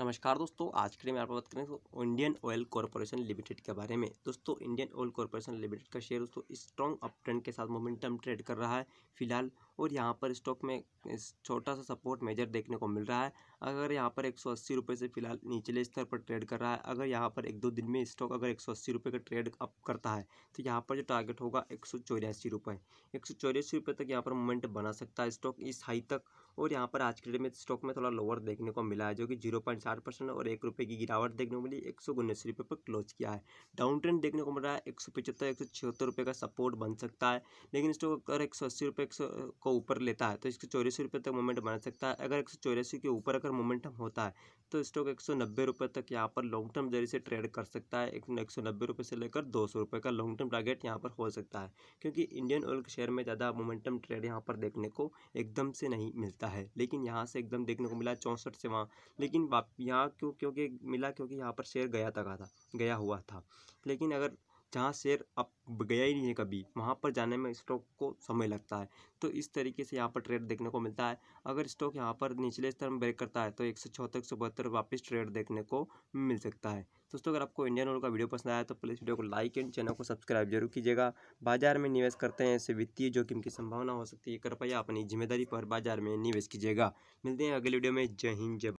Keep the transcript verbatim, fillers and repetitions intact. नमस्कार दोस्तों, आज के लिए मैं आपको बात करेंगे तो इंडियन ऑयल कॉरपोरेशन लिमिटेड के बारे में। दोस्तों इंडियन ऑयल कॉरपोरेशन लिमिटेड का शेयर दोस्तों स्ट्रॉन्ग अप ट्रेंड के साथ मोमेंटम ट्रेड कर रहा है फिलहाल, और यहाँ पर स्टॉक में छोटा सा सपोर्ट मेजर देखने को मिल रहा है। अगर यहाँ पर एक सौ अस्सी रुपये से फिलहाल निचले स्तर पर ट्रेड कर रहा है। अगर यहाँ पर एक दो दिन में स्टॉक अगर एक सौ अस्सी रुपये का ट्रेड अप करता है तो यहाँ पर जो टारगेट होगा एक सौ चौरासी रुपये एक सौ चौरासी रुपये तक यहाँ पर मोमेंट बना सकता है स्टॉक इस हाई तक। और यहाँ पर आज के डेट में स्टॉक में थोड़ा लोअर देखने को मिला है, जो कि जीरो पॉइंट साठ परसेंट और एक रुपये की गिरावट देखने को मिली। एक सौ उन्नीस रुपये पर क्लोज किया है। डाउन ट्रेंड देखने को मिल रहा है। एक सौ पचहत्तर एक सौ छिहत्तर रुपये का सपोर्ट बन सकता है, लेकिन स्टॉक अगर एक सौ अस्सी रुपये एक सौ को ऊपर लेता है तो इसको चौरासी रुपये तक मोमेंट बना सकता है। अगर एक सौ चौरासी के ऊपर अगर मोमेंटम होता है तो स्टॉक एक सौ नब्बे रुपये तक यहाँ पर लॉन्ग टर्म जरिए से ट्रेड कर सकता है। एक सौ नब्बे रुपये से लेकर दो सौ रुपये का लॉन्ग टर्म टारगेट यहाँ पर हो सकता है, क्योंकि इंडियन ऑयल के शेयर में ज़्यादा मोमेंटम ट्रेड यहाँ पर देखने को एकदम से नहीं मिलता है। लेकिन यहाँ से एकदम देखने को मिला चौंसठ से वहाँ, लेकिन यहाँ क्यों क्योंकि मिला क्योंकि यहाँ पर शेयर गया तक था गया हुआ था। लेकिन अगर जहाँ शेयर अब गया ही नहीं है कभी, वहाँ पर जाने में स्टॉक को समय लगता है। तो इस तरीके से यहाँ पर ट्रेड देखने को मिलता है। अगर स्टॉक यहाँ पर निचले स्तर में ब्रेक करता है तो एक सौ चौहत्तर एक सौ बहत्तर वापस ट्रेड देखने को मिल सकता है। दोस्तों अगर आपको इंडियन ऑयल का वीडियो पसंद आया तो प्लीज़ वीडियो को लाइक एंड चैनल को सब्सक्राइब जरूर कीजिएगा। बाजार में निवेश करते हैं इससे वित्तीय जोखिम की संभावना हो सकती है। कृपया अपनी जिम्मेदारी पर बाजार में निवेश कीजिएगा। मिलते हैं अगले वीडियो में। जय हिंद जय।